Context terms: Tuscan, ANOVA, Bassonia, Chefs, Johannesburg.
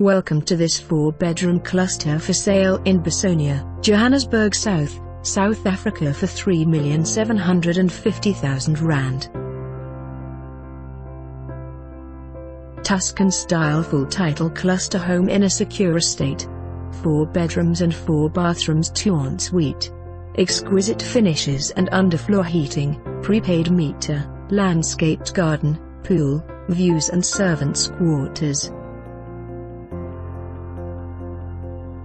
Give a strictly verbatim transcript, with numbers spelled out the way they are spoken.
Welcome to this four-bedroom cluster for sale in Bassonia, Johannesburg South, South Africa for three million seven hundred fifty thousand rand. Tuscan-style full-title cluster home in a secure estate. Four bedrooms and four bathrooms, two ensuite. Exquisite finishes and underfloor heating, prepaid meter, landscaped garden, pool, views and servants' quarters.